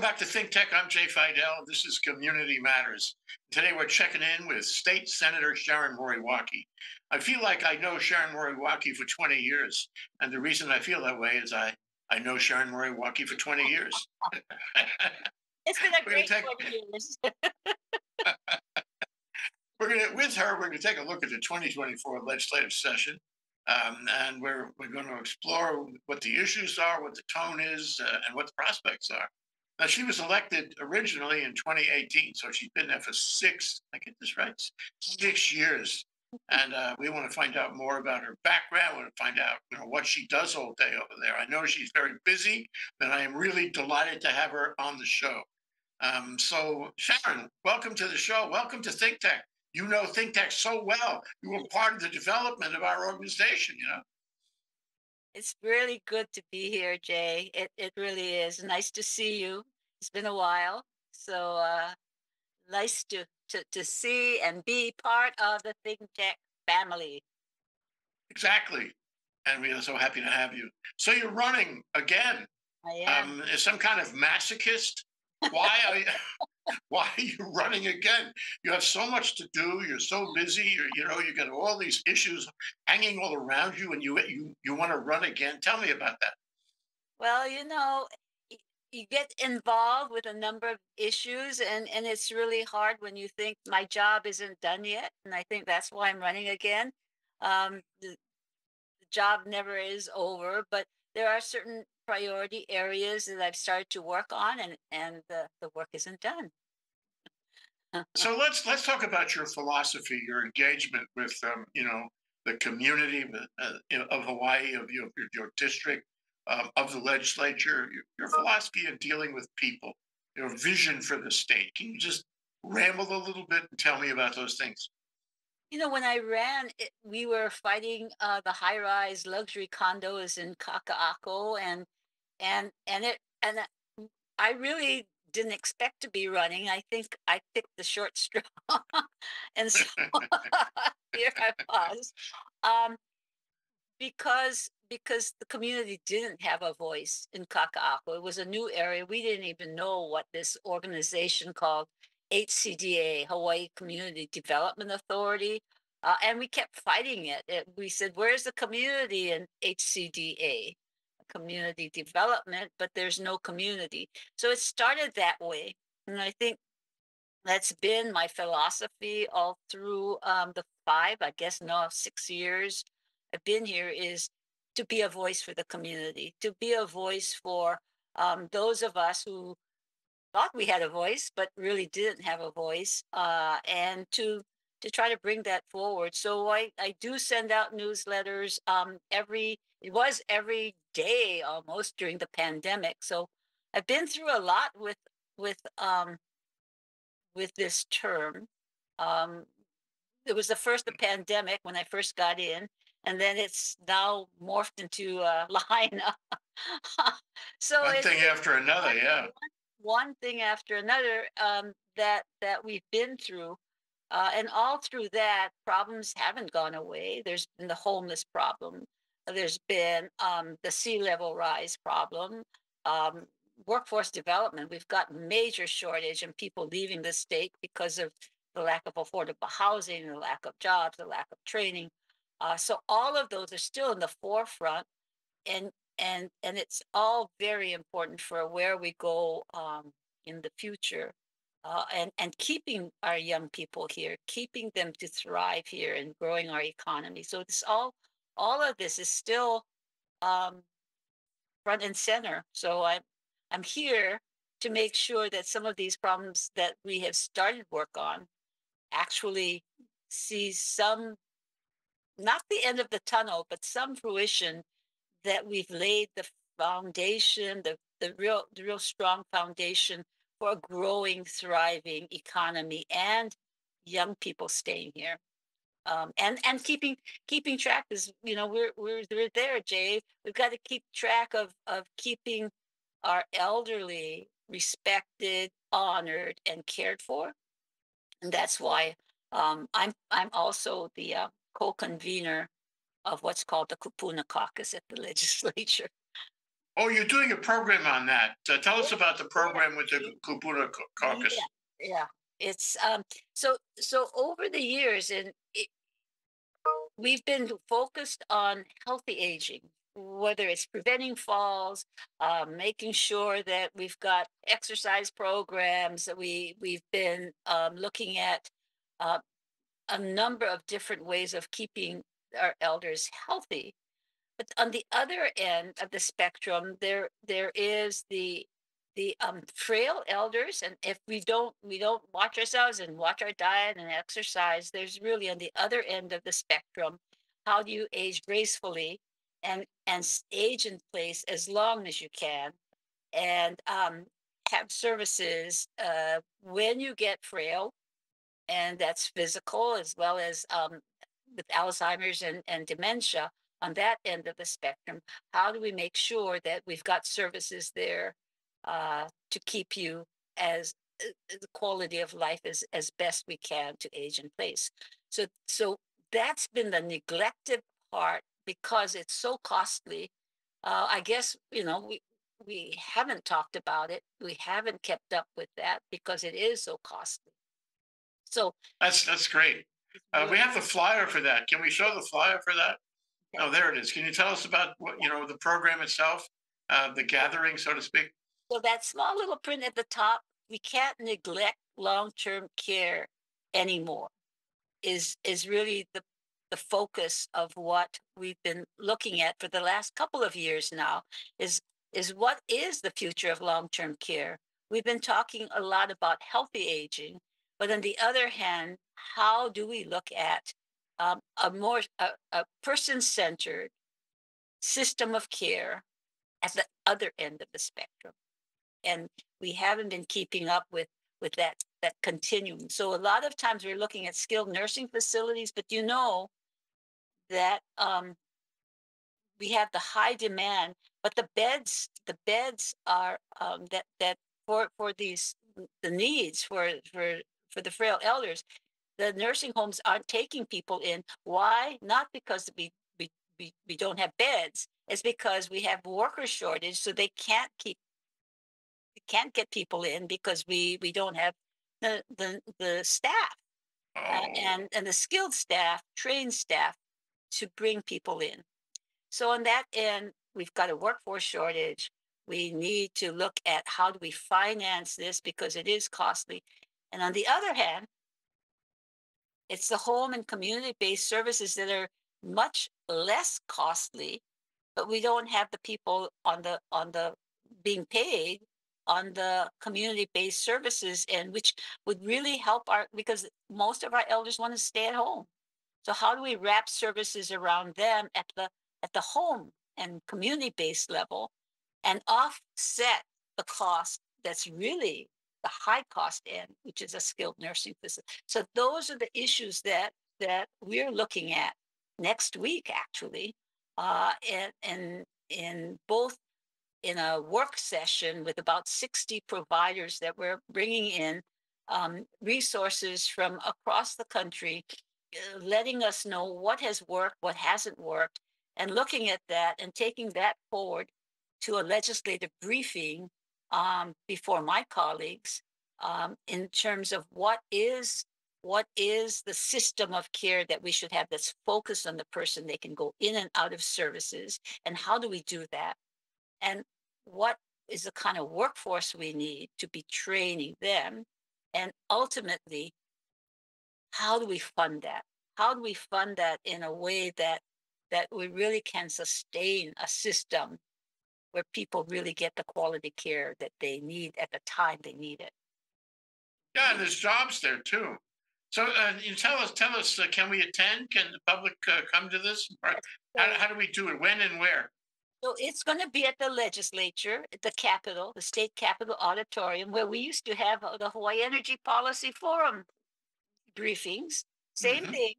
Welcome back to ThinkTech. I'm Jay Fidell. This is Community Matters. Today we're checking in with State Senator Sharon Moriwaki. I feel like I know Sharon Moriwaki for 20 years, and the reason I feel that way is I know Sharon Moriwaki for 20 years. It's been a great 20 years. With her, we're going to take a look at the 2024 legislative session, and we're going to explore what the issues are, what the tone is, and what the prospects are. Now, she was elected originally in 2018, so she's been there for six years. And we want to find out more about her background. We want to find out, what she does all day over there. I know she's very busy, but I am really delighted to have her on the show. So, Sharon, welcome to the show. Welcome to ThinkTech. You know ThinkTech so well. You were part of the development of our organization, It's really good to be here, Jay. It really is. Nice to see you. It's been a while. So nice to see and be part of the ThinkTech family. Exactly. And we are so happy to have you. So you're running again. I am. Is some kind of masochist? Why are you running again? You have so much to do. You're so busy. You got all these issues hanging all around you, and you want to run again. Tell me about that. Well, you get involved with a number of issues, and it's really hard when you think my job isn't done yet. And I think that's why I'm running again. The job never is over, but there are certain priority areas that I've started to work on, and the work isn't done. So let's talk about your philosophy, your engagement with the community of Hawaii, of your district, of the legislature. Your philosophy in dealing with people, your vision for the state. Can you just ramble a little bit and tell me about those things? When I ran, we were fighting the high-rise luxury condos in Kaka'ako, and I really didn't expect to be running. I think I picked the short straw, and so here I was, because the community didn't have a voice in Kaka'ako. It was a new area. We didn't even know what this organization called HCDA, Hawaii Community Development Authority, and we kept fighting it. We said, "Where's the community in HCDA, community development?" But there's no community, so it started that way. And I think that's been my philosophy all through the 6 years I've been here, is to be a voice for the community, to be a voice for those of us who thought we had a voice, but really didn't have a voice, and to try to bring that forward. So I do send out newsletters every day almost during the pandemic. So I've been through a lot with this term. It was the pandemic when I first got in, and then it's now morphed into Lahaina. So one thing after another, yeah. One thing after another that we've been through. And all through that, problems haven't gone away. There's been the homeless problem. There's been the sea level rise problem, workforce development. We've got major shortage in people leaving the state because of the lack of affordable housing, the lack of jobs, the lack of training. So all of those are still in the forefront. And it's all very important for where we go in the future, and keeping our young people here, keeping them to thrive here, and growing our economy. So it's all of this is still front and center. So I'm here to make sure that some of these problems that we have started work on actually see some, not the end of the tunnel, but some fruition, that we've laid the foundation, the real strong foundation for a growing, thriving economy and young people staying here, and keeping track is we're there, Jay. We've got to keep track of keeping our elderly respected, honored, and cared for, and that's why I'm also the co-convener of what's called the Kupuna Caucus at the legislature. Oh, you're doing a program on that. Tell us about the program with the Kupuna Caucus. Yeah. It's so over the years, and we've been focused on healthy aging, whether it's preventing falls, making sure that we've got exercise programs, that we've been looking at a number of different ways of keeping our elders healthy. But on the other end of the spectrum, there is the frail elders, and if we don't watch ourselves and watch our diet and exercise, there's really on the other end of the spectrum, how do you age gracefully and age in place as long as you can, and have services when you get frail, and that's physical as well as with Alzheimer's and dementia. On that end of the spectrum, how do we make sure that we've got services there to keep you as the quality of life as best we can to age in place. So that's been the neglected part because it's so costly. I guess, we haven't talked about it. We haven't kept up with that because it is so costly. So that's great. We have the flyer for that. Can we show the flyer for that? Okay. Oh, there it is. Can you tell us about what, the program itself, the gathering, so to speak? So that small little print at the top, we can't neglect long-term care anymore, is really the focus of what we've been looking at for the last couple of years now, is what is the future of long-term care? We've been talking a lot about healthy aging, but on the other hand, how do we look at a person-centered system of care at the other end of the spectrum? And we haven't been keeping up with that continuum. So a lot of times we're looking at skilled nursing facilities, but you know that we have the high demand, but the beds are that for these the needs for the frail elders, the nursing homes aren't taking people in. Why? Not because we don't have beds. It's because we have worker shortage, so they can't get people in because we don't have the staff. Oh. And the skilled staff, trained staff to bring people in. So on that end, we've got a workforce shortage. We need to look at how do we finance this because it is costly. And on the other hand, it's the home and community-based services that are much less costly, but we don't have the people on the being paid on the community-based services, and which would really help because most of our elders want to stay at home. So how do we wrap services around them at the home and community-based level and offset the cost that's really the high cost end, which is a skilled nursing facility? So those are the issues that we're looking at next week, actually, in both in a work session with about 60 providers that we're bringing in resources from across the country, letting us know what has worked, what hasn't worked, and looking at that and taking that forward to a legislative briefing before my colleagues in terms of what is the system of care that we should have that's focused on the person. They can go in and out of services, and how do we do that? And what is the kind of workforce we need to be training them? And ultimately, how do we fund that? How do we fund that in a way that we really can sustain a system where people really get the quality care that they need at the time they need it? Yeah, and there's jobs there too. So you tell us, can we attend? Can the public come to this? Or how do we do it? When and where? So it's going to be at the legislature, at the Capitol, the State Capitol Auditorium, where we used to have the Hawaii Energy Policy Forum briefings. Same thing.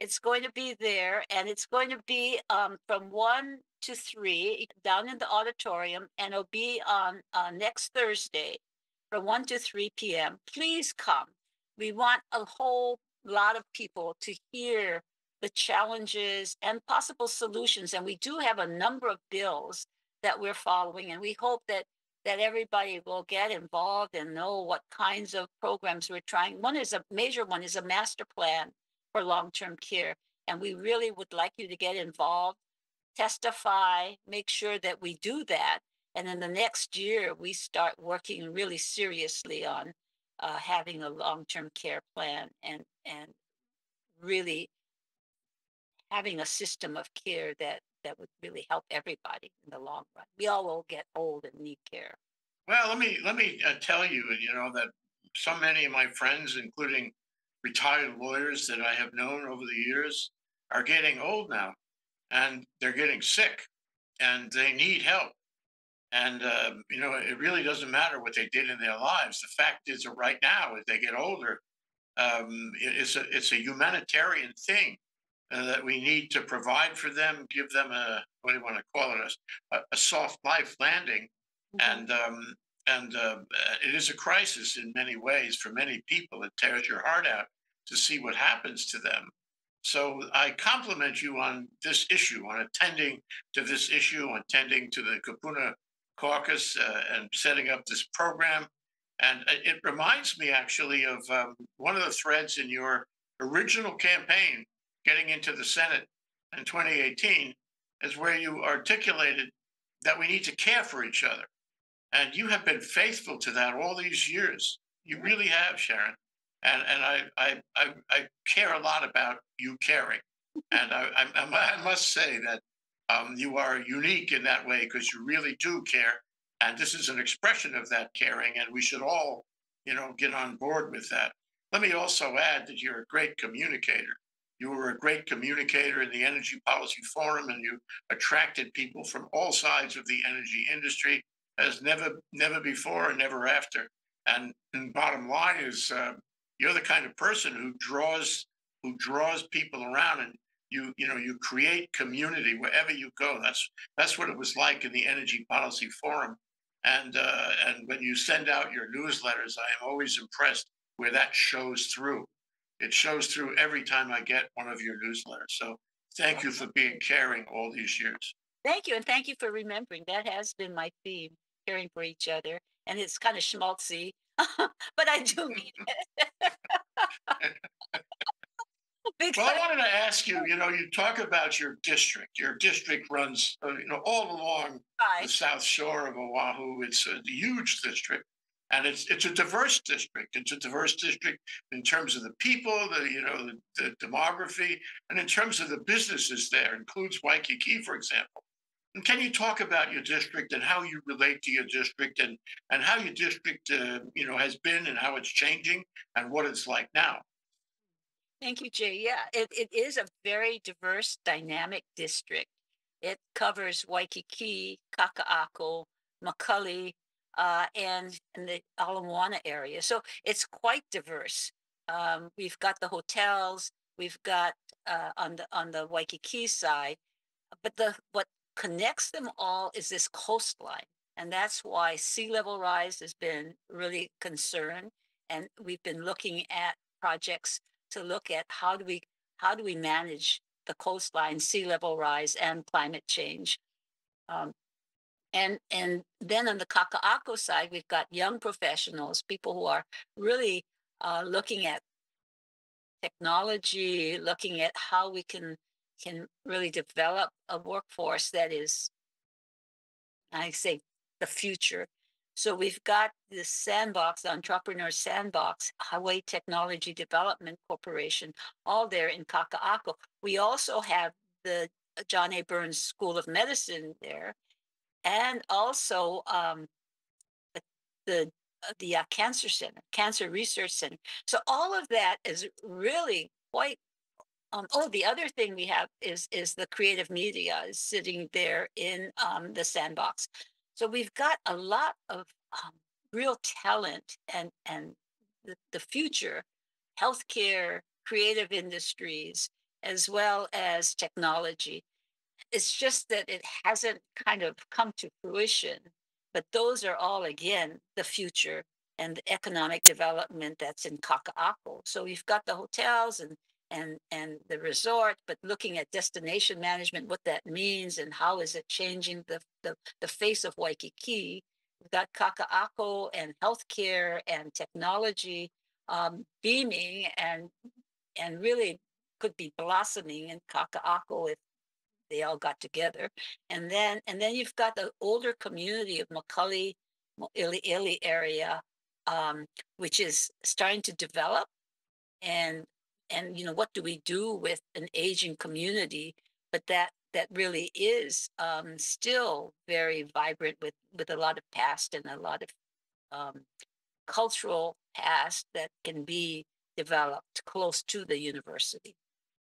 It's going to be there, and it's going to be from 1 to 3 down in the auditorium, and it'll be on next Thursday from 1 to 3 p.m. Please come. We want a whole lot of people to hear the challenges and possible solutions. And we do have a number of bills that we're following. And we hope that everybody will get involved and know what kinds of programs we're trying. One is a major one is a master plan for long-term care. And we really would like you to get involved, testify, make sure that we do that. And then the next year, we start working really seriously on having a long-term care plan and really having a system of care that would really help everybody in the long run. We all will get old and need care. Well, let me tell you, that so many of my friends, including retired lawyers that I have known over the years, are getting old now, and they're getting sick, and they need help. And, it really doesn't matter what they did in their lives. The fact is that right now, as they get older, it's a humanitarian thing that we need to provide for them, give them a, what do you want to call it, a soft life landing. Mm-hmm. And it is a crisis in many ways for many people. It tears your heart out to see what happens to them. So I compliment you on this issue, on attending to this issue, on attending to the Kupuna Caucus and setting up this program. And it reminds me, actually, of one of the threads in your original campaign, getting into the Senate in 2018, is where you articulated that we need to care for each other. And you have been faithful to that all these years. You really have, Sharon. And I care a lot about you caring. And I must say that you are unique in that way, because you really do care. And this is an expression of that caring. And we should all, get on board with that. Let me also add that you're a great communicator. You were a great communicator in the Energy Policy Forum, and you attracted people from all sides of the energy industry as never before and never after. And bottom line is, you're the kind of person who draws people around, and you create community wherever you go. That's what it was like in the Energy Policy Forum, and when you send out your newsletters, I am always impressed where that shows through. It shows through every time I get one of your newsletters. So thank you for being caring all these years. Thank you, and thank you for remembering. That has been my theme: caring for each other, and it's kind of schmaltzy. But I do mean it. Well, I wanted to ask you, you talk about your district. Your district runs, all along the South Shore of Oahu. It's a huge district, and it's a diverse district. It's a diverse district in terms of the people, the demography, and in terms of the businesses there. It includes Waikiki, for example. And can you talk about your district and how you relate to your district and how your district, has been and how it's changing and what it's like now? Thank you, Jay. Yeah, it is a very diverse, dynamic district. It covers Waikiki, Kaka'ako, McCully, and the Ala Moana area. So it's quite diverse. We've got the hotels. We've got on the Waikiki side, but what connects them all is this coastline. And that's why sea level rise has been really concerned. And we've been looking at projects to look at how do we manage the coastline, sea level rise, and climate change. And then on the Kaka'ako side, we've got young professionals, people who are really looking at technology, looking at how we can really develop a workforce that is, I say, the future. So we've got this sandbox, the Entrepreneur Sandbox, Hawaii Technology Development Corporation, all there in Kaka'ako. We also have the John A. Burns School of Medicine there, and also the Cancer Center, Cancer Research Center. So all of that is really quite. The other thing we have is the creative media is sitting there in the sandbox. So we've got a lot of real talent and the future, healthcare, creative industries, as well as technology. It's just that it hasn't kind of come to fruition, but those are all, again, the future and the economic development that's in Kaka'ako. So we've got the hotels and and the resort, but looking at destination management, what that means and how is it changing the face of Waikiki. We've got Kaka'ako and healthcare and technology beaming and really could be blossoming in Kaka'ako if they all got together. And then you've got the older community of McCully, Mo'ili-ili area, which is starting to develop. And you know, what do we do with an aging community? But that really is still very vibrant with a lot of past and a lot of cultural past that can be developed close to the university.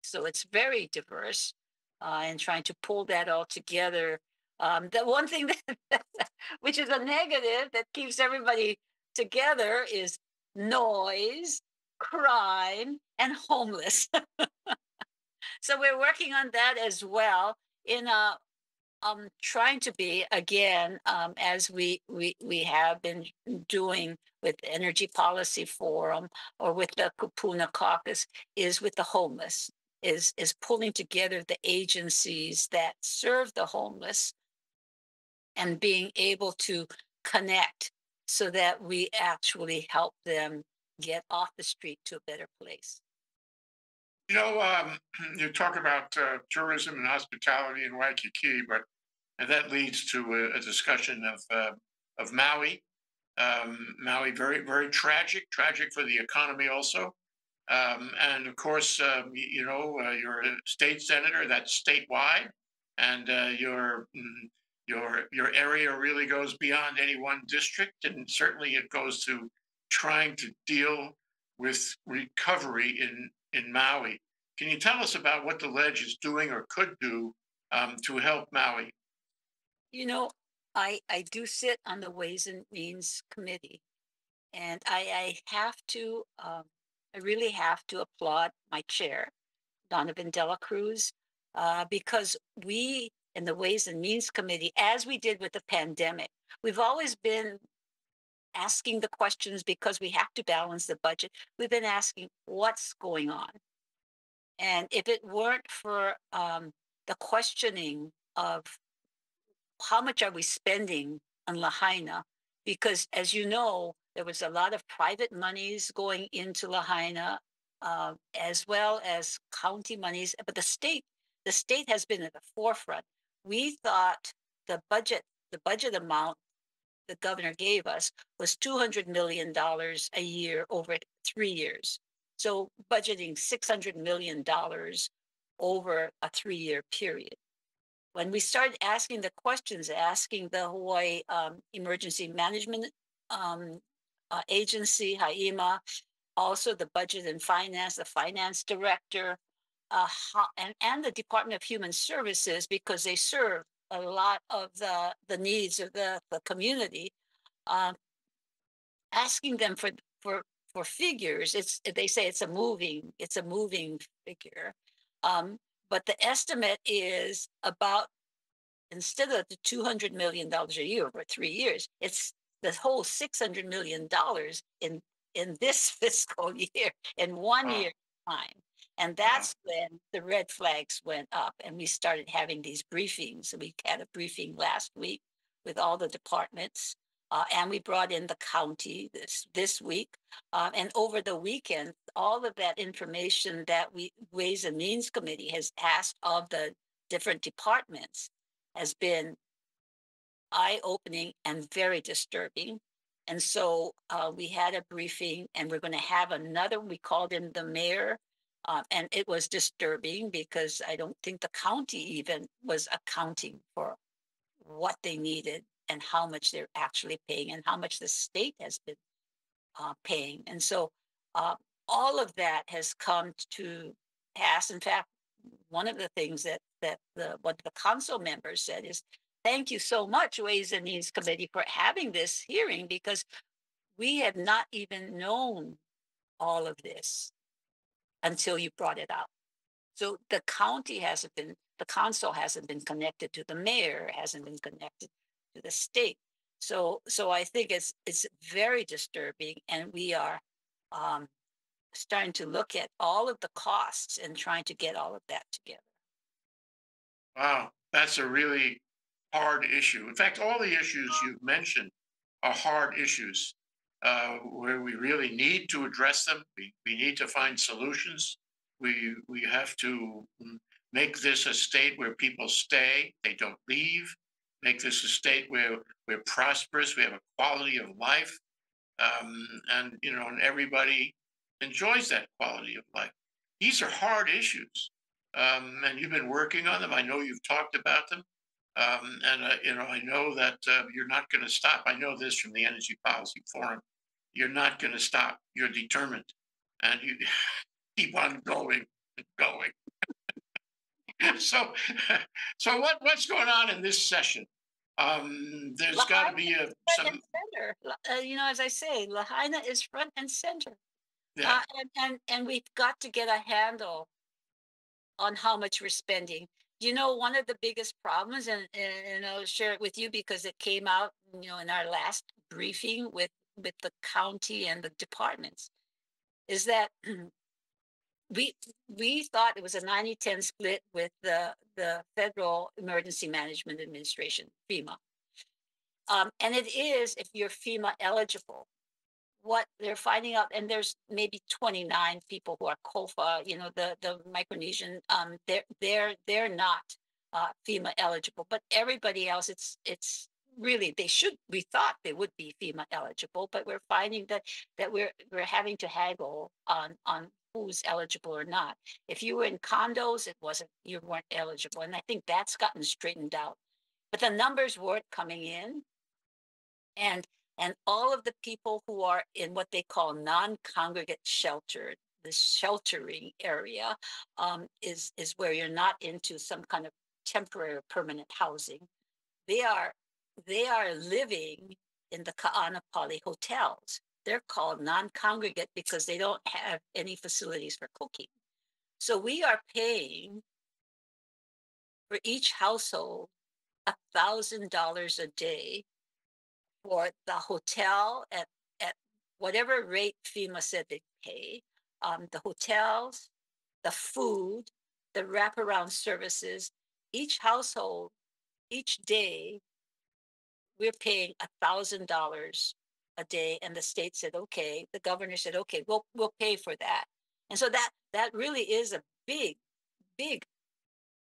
So it's very diverse, and trying to pull that all together. The one thing that, which is a negative that keeps everybody together, is noise, crime, and homeless. So we're working on that as well in trying to be, again, as we have been doing with Energy Policy Forum or with the Kupuna Caucus, is with the homeless, is pulling together the agencies that serve the homeless and being able to connect so that we actually help them get off the street to a better place. You know, you talk about tourism and hospitality in Waikiki, and that leads to a discussion of Maui. Maui, very, very tragic for the economy also. And of course, you know, you're a state senator, that's statewide, and your area really goes beyond any one district, and certainly it goes to trying to deal with recovery in Maui. Can you tell us about what the Ledge is doing or could do to help Maui? You know, I do sit on the Ways and Means Committee, and I have to, I really have to applaud my chair, Donovan Dela Cruz, because we in the Ways and Means Committee, as we did with the pandemic, we've always been asking the questions because we have to balance the budget. We've been asking what's going on. And if it weren't for the questioning of how much are we spending on Lahaina, because as you know, there was a lot of private monies going into Lahaina as well as county monies, but the state has been at the forefront. We thought the budget amount the governor gave us was $200 million a year over 3 years. So budgeting $600 million over a 3-year period. When we started asking the questions, asking the Hawaii Emergency Management Agency, HAIMA, also the Budget and Finance, the Finance Director, and the Department of Human Services, because they serve a lot of the needs of the community, asking them for figures. They say it's a moving figure, but the estimate is about, instead of the $200 million a year over 3 years, it's the whole $600 million in this fiscal year, in one year time. And that's when the red flags went up and we started having these briefings. We had a briefing last week with all the departments, and we brought in the county this week. And over the weekend, all of that information that we Ways and Means Committee has asked of the different departments has been eye-opening and very disturbing. And so we had a briefing, and we're going to have another. We called in the mayor. And it was disturbing because I don't think the county even was accounting for what they needed and how much they're actually paying and how much the state has been paying. And so all of that has come to pass. In fact, one of the things what the council members said is, thank you so much, Ways and Means Committee, for having this hearing, because we have not even known all of this until you brought it out. So the county hasn't been, the council hasn't been connected to the mayor, hasn't been connected to the state. So I think it's very disturbing, and we are starting to look at all of the costs and trying to get all of that together. Wow, that's a really hard issue. In fact, all the issues you've mentioned are hard issues where we really need to address them. We need to find solutions. We have to make this a state where people stay, they don't leave, make this a state where we're prosperous, we have a quality of life, and everybody enjoys that quality of life. These are hard issues, and you've been working on them. I know you've talked about them, I know that you're not going to stop. I know this from the Energy Policy Forum. You're not going to stop. You're determined, and you keep on going and going. So what's going on in this session? There's got to be some. As I say, Lahaina is front and center. Yeah. And we've got to get a handle on how much we're spending. You know, one of the biggest problems, and I'll share it with you because it came out, in our last briefing with the county and the departments, is that we thought it was a 90-10 split with the Federal Emergency Management Administration, FEMA. And it is if you're FEMA eligible. What they're finding out, and there's maybe 29 people who are COFA, the Micronesian, they're not FEMA eligible, but everybody else, it's really, we thought they would be FEMA eligible, but we're finding that we're having to haggle on who's eligible or not. If you were in condos, you weren't eligible, and I think that's gotten straightened out, but the numbers weren't coming in, and all of the people who are in what they call non-congregate shelter, the sheltering area is where you're not into some kind of temporary or permanent housing. They are living in the Ka'anapali hotels. They're called non-congregate because they don't have any facilities for cooking. So we are paying for each household $1,000 a day for the hotel at whatever rate FEMA said they pay, the hotels, the food, the wraparound services. Each household, each day, we're paying $1,000 a day, and the state said, okay, the governor said, okay, we'll pay for that. And so that really is a big, big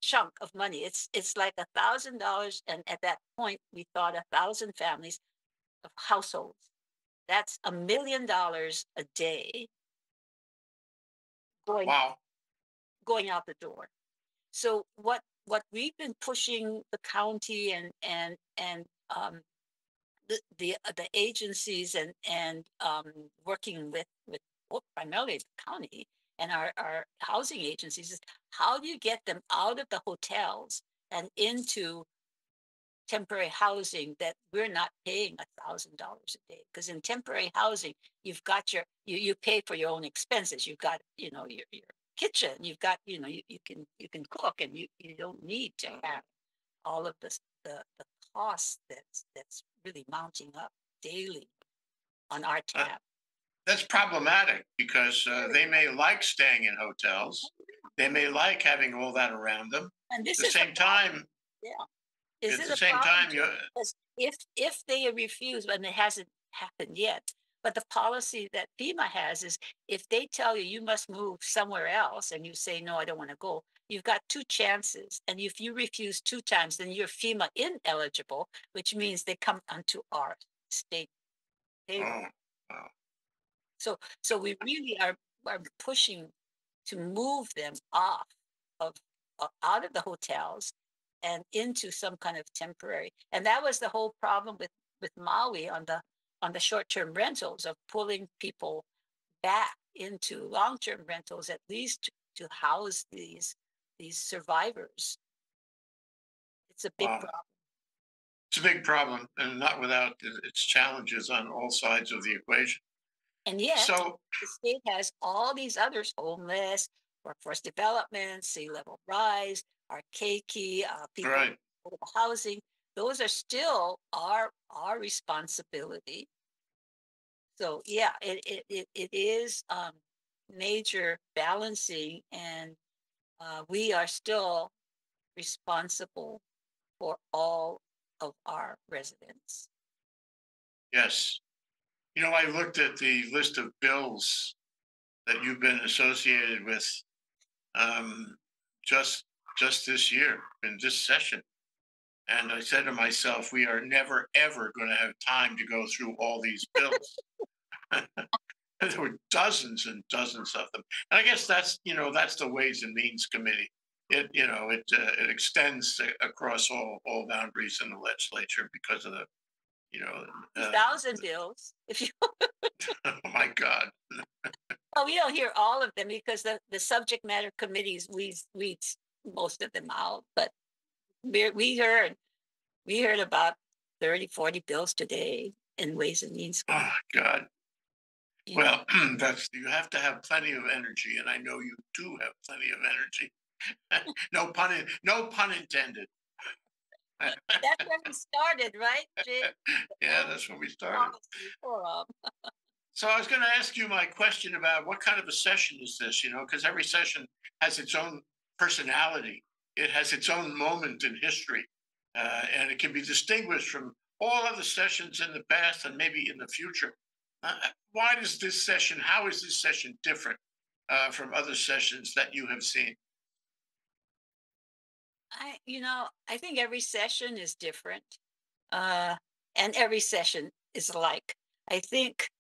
chunk of money. It's like $1,000, and at that point, we thought 1,000 families, of households. That's $1 million a day going out the door. So what we've been pushing the county and the agencies and working with primarily the county and our housing agencies is how do you get them out of the hotels and into temporary housing that we're not paying $1,000 a day, because in temporary housing you've got you pay for your own expenses. You've got your kitchen. You've got you can cook, and you don't need to have all of this the cost that's really mounting up daily on our tab. That's problematic because they may like staying in hotels. They may like having all that around them. And this at the same time, yeah. At the same time, if they refuse, and it hasn't happened yet, but the policy that FEMA has is if they tell you must move somewhere else and you say, no, I don't want to go, you've got two chances. And if you refuse two times, then you're FEMA ineligible, which means they come onto our state table. Oh, wow. So we really are pushing to move them out of the hotels and into some kind of temporary. And that was the whole problem with Maui on the short-term rentals, of pulling people back into long-term rentals, at least to house these survivors. It's a big problem. It's a big problem, and not without its challenges on all sides of the equation. And yet, the state has all these others, homeless, workforce development, sea level rise, our keiki, people right. Housing, those are still our responsibility. So yeah, it is major balancing, and we are still responsible for all of our residents. Yes. You know, I looked at the list of bills that you've been associated with just this year, in this session. And I said to myself, we are never, ever going to have time to go through all these bills. There were dozens and dozens of them. And I guess that's, you know, that's the Ways and Means Committee. It, you know, it extends across all boundaries in the legislature because of the, you know. 1,000 bills. If you... Oh, my God. Oh, we don't hear all of them because the subject matter committees, we weeds most of them out. But we heard about 30, 40 bills today in Ways and Means Committee. Oh, God. Yeah. Well, you have to have plenty of energy, and I know you do have plenty of energy. No pun intended. That's when we started, right, Jay? Yeah, that's when we started. So I was going to ask you my question about what kind of a session is this, you know, because every session has its own personality. It has its own moment in history, and it can be distinguished from all other sessions in the past and maybe in the future. Why does this session, how is this session different from other sessions that you have seen? I think every session is different, and every session is alike. I think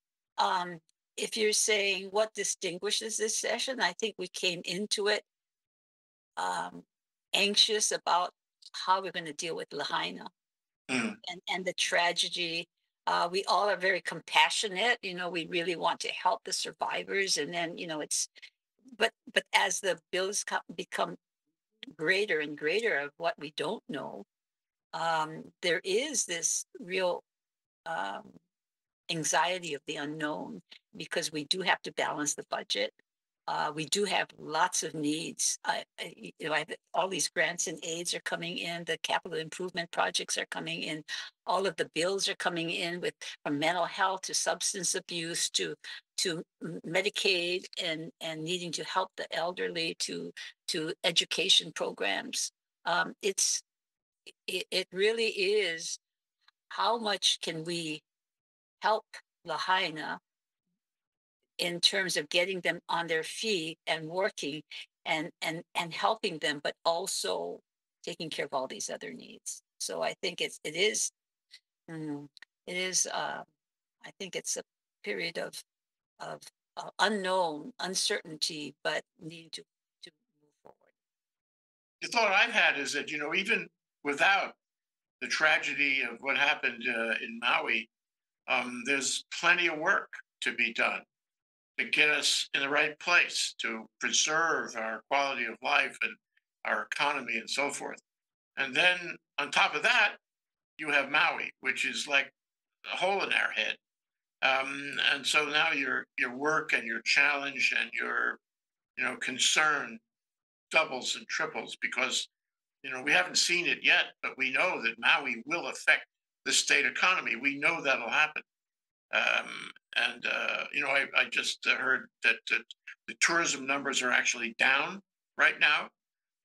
if you're saying what distinguishes this session, I think we came into it anxious about how we're going to deal with Lahaina and the tragedy. We all are very compassionate. You know, we really want to help the survivors, and then, you know, it's, but as the bills become greater and greater of what we don't know, there is this real anxiety of the unknown, because we do have to balance the budget. We do have lots of needs. All these grants and aids are coming in. The capital improvement projects are coming in. All of the bills are coming in, with from mental health to substance abuse to Medicaid and needing to help the elderly to education programs. It really is, how much can we help Lahaina in terms of getting them on their feet and working and helping them, but also taking care of all these other needs. So I think I think it's a period of unknown, uncertainty, but need to move forward. The thought I've had is that, you know, even without the tragedy of what happened in Maui, there's plenty of work to be done to get us in the right place, to preserve our quality of life and our economy and so forth. And then on top of that, you have Maui, which is like a hole in our head. And so now your work and your challenge and your, you know, concern doubles and triples, because, you know, we haven't seen it yet, but we know that Maui will affect the state economy. We know that'll happen. You know, I just heard that the tourism numbers are actually down right now,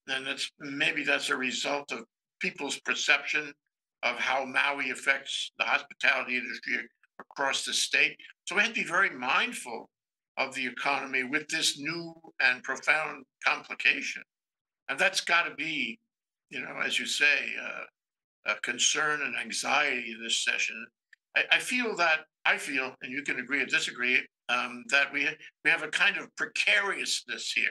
and maybe that's a result of people's perception of how Maui affects the hospitality industry across the state. So we have to be very mindful of the economy with this new and profound complication, and that's got to be, you know, as you say, a concern and anxiety in this session. I feel, and you can agree or disagree, that we have a kind of precariousness here.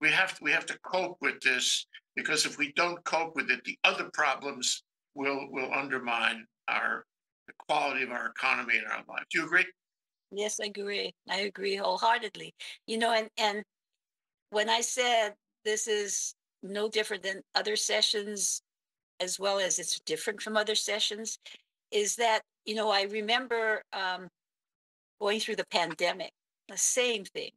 We have to cope with this, because if we don't cope with it, the other problems will undermine the quality of our economy and our life. Do you agree? Yes, I agree. I agree wholeheartedly. You know, and when I said this is no different than other sessions, as well as it's different from other sessions, is that, you know, I remember going through the pandemic, the same thing,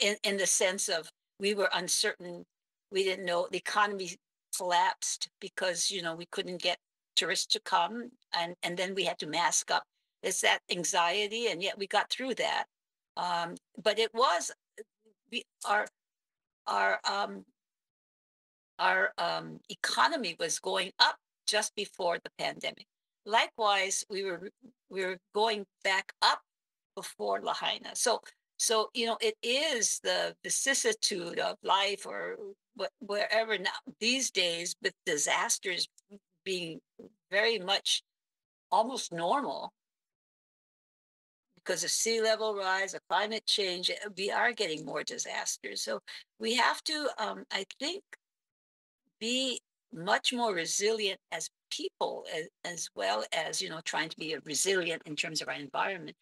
in the sense of we were uncertain. We didn't know. The economy collapsed because, you know, we couldn't get tourists to come, and then we had to mask up. It's that anxiety, and yet we got through that. But it was our economy was going up just before the pandemic. Likewise, we were going back up before Lahaina. So you know, it is the vicissitude of life, or wherever now these days, with disasters being very much almost normal because of sea level rise, of climate change, we are getting more disasters. So we have to, I think, be much more resilient as people, as well as, you know, trying to be resilient in terms of our environment,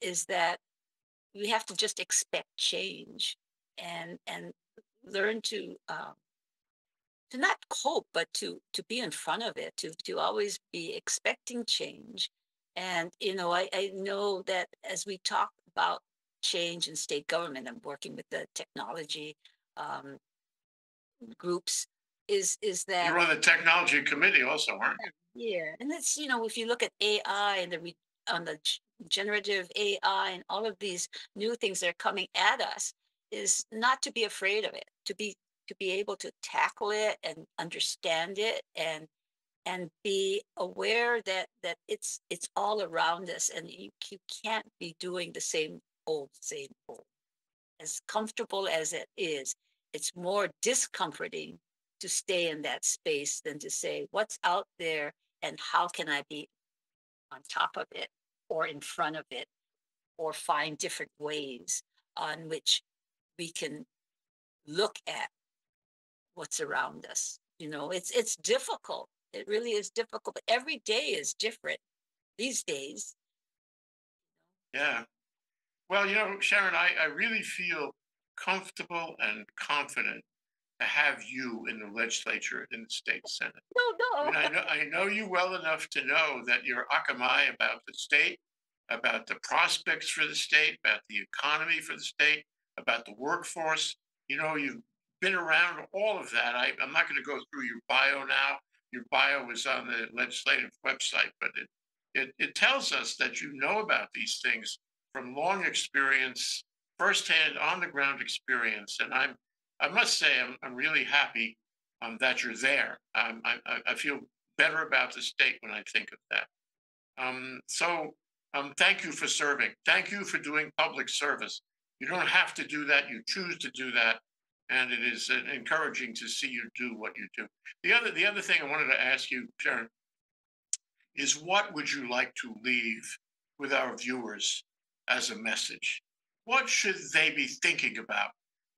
is that we have to just expect change and learn to not cope, but to be in front of it, to always be expecting change. And, you know, I know that as we talk about change in state government, I'm working with the technology groups, is that... You're on the technology committee also, aren't you? Yeah, and it's, you know, if you look at AI and on the generative AI and all of these new things that are coming at us, is not to be afraid of it, to be able to tackle it and understand it and be aware that it's all around us, and you can't be doing the same old. As comfortable as it is, it's more discomforting to stay in that space than to say, what's out there and how can I be on top of it or in front of it, or find different ways on which we can look at what's around us. You know, it's difficult. It really is difficult, but every day is different these days. Yeah. Well, you know, Sharon, I really feel comfortable and confident to have you in the legislature, in the state senate. No, no. I know you well enough to know that you're akamai about the state, about the prospects for the state, about the economy for the state, about the workforce. You know, you've been around all of that. I'm not going to go through your bio now. Your bio is on the legislative website, but it tells us that you know about these things from long experience, firsthand, on-the-ground experience. And I must say, I'm really happy that you're there. I feel better about the state when I think of that. So thank you for serving. Thank you for doing public service. You don't have to do that. You choose to do that. And it is encouraging to see you do what you do. The other thing I wanted to ask you, Sharon, is what would you like to leave with our viewers as a message? What should they be thinking about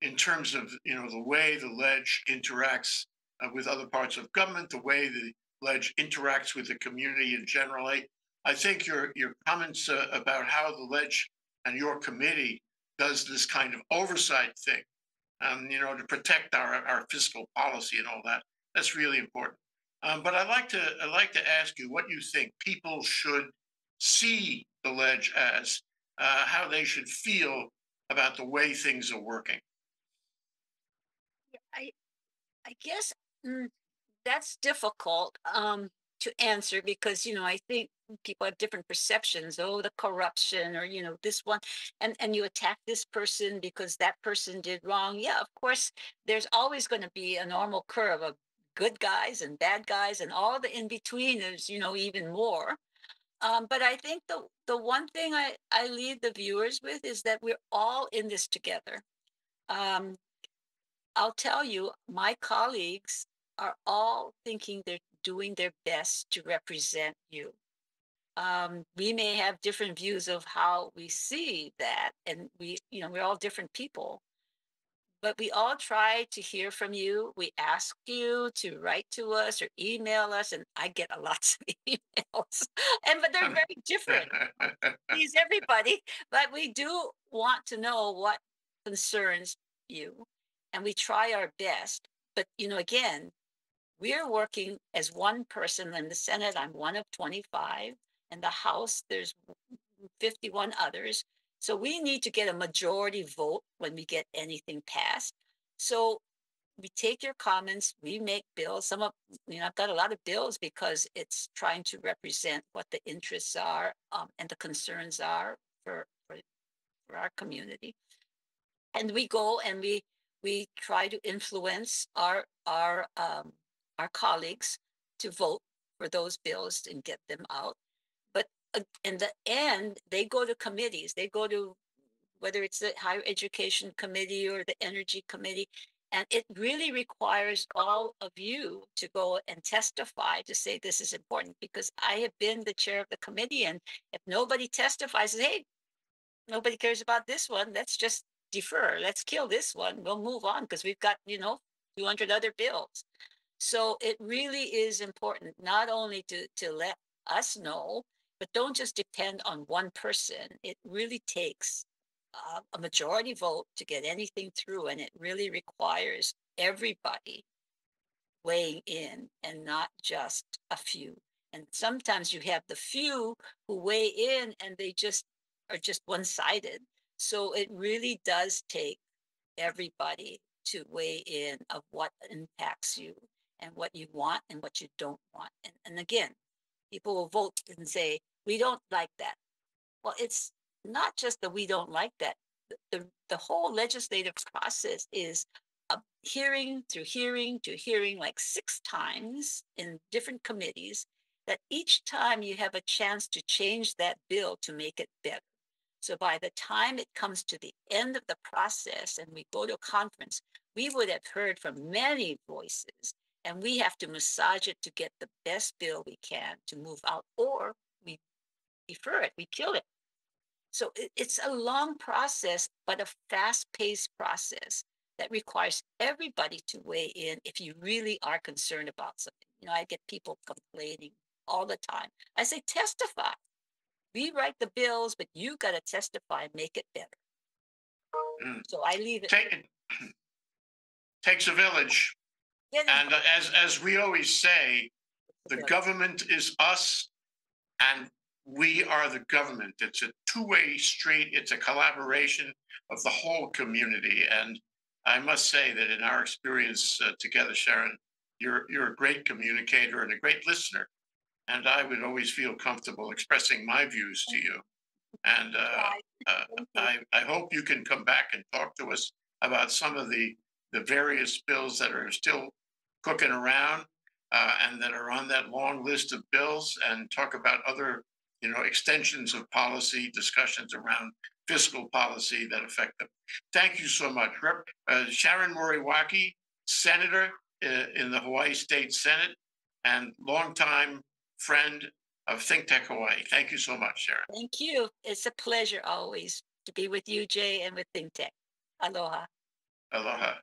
in terms of, you know, the way the ledge interacts with other parts of government, the way the ledge interacts with the community in generally? I think your comments about how the ledge and your committee does this kind of oversight thing, you know, to protect our fiscal policy and all that. That's really important. But I'd like to ask you what you think people should see the ledge as, how they should feel about the way things are working. I guess that's difficult to answer because, you know, I think people have different perceptions. Oh, the corruption, or, you know, this one, and you attack this person because that person did wrong. Yeah, of course, there's always going to be a normal curve of good guys and bad guys and all the in-betweeners, you know, even more. But I think the one thing I leave the viewers with is that we're all in this together. I'll tell you, my colleagues are all thinking they're doing their best to represent you. We may have different views of how we see that, and we, you know, we're all different people, but we all try to hear from you. We ask you to write to us or email us, and I get a lot of emails, but they're very different. Please, everybody, but we do want to know what concerns you, and we try our best. But, you know, again, we're working as one person in the Senate. I'm one of 25. In the House, there's 51 others. So we need to get a majority vote when we get anything passed. So we take your comments, we make bills. Some of, you know, I've got a lot of bills because it's trying to represent what the interests are and the concerns are for for our community. And we go and we try to influence our colleagues to vote for those bills and get them out. But in the end, they go to committees. They go to whether it's the higher education committee or the energy committee. And it really requires all of you to go and testify to say this is important, because I have been the chair of the committee, and if nobody testifies, hey, nobody cares about this one, let's just defer, let's kill this one, we'll move on because we've got, you know, 200 other bills. So it really is important not only to let us know, but don't just depend on one person. It really takes a majority vote to get anything through, and it really requires everybody weighing in and not just a few. And sometimes you have the few who weigh in and they just are just one-sided. So it really does take everybody to weigh in of what impacts you and what you want and what you don't want. And again, people will vote and say, we don't like that. Well, it's not just that we don't like that. The whole legislative process is a hearing through hearing to hearing, like 6 times in different committees, that each time you have a chance to change that bill to make it better. So by the time it comes to the end of the process and we go to a conference, we would have heard from many voices, and we have to massage it to get the best bill we can to move out, or we defer it, we kill it. So it's a long process, but a fast-paced process that requires everybody to weigh in if you really are concerned about something. You know, I get people complaining all the time. I say, testify. We write the bills, but you got to testify and make it better. Mm. So I leave it. Takes a village. Yeah, and as we always say, the government is us, and we are the government. It's a two-way street. It's a collaboration of the whole community. And I must say that in our experience together, Sharon, you're a great communicator and a great listener. And I would always feel comfortable expressing my views to you. And I hope you can come back and talk to us about some of the various bills that are still cooking around and that are on that long list of bills, and talk about other, you know, extensions of policy, discussions around fiscal policy that affect them. Thank you so much. Sharon Moriwaki, Senator in the Hawaii State Senate and longtime friend of ThinkTech Hawaii. Thank you so much, Sharon. Thank you. It's a pleasure always to be with you, Jay, and with ThinkTech. Aloha. Aloha.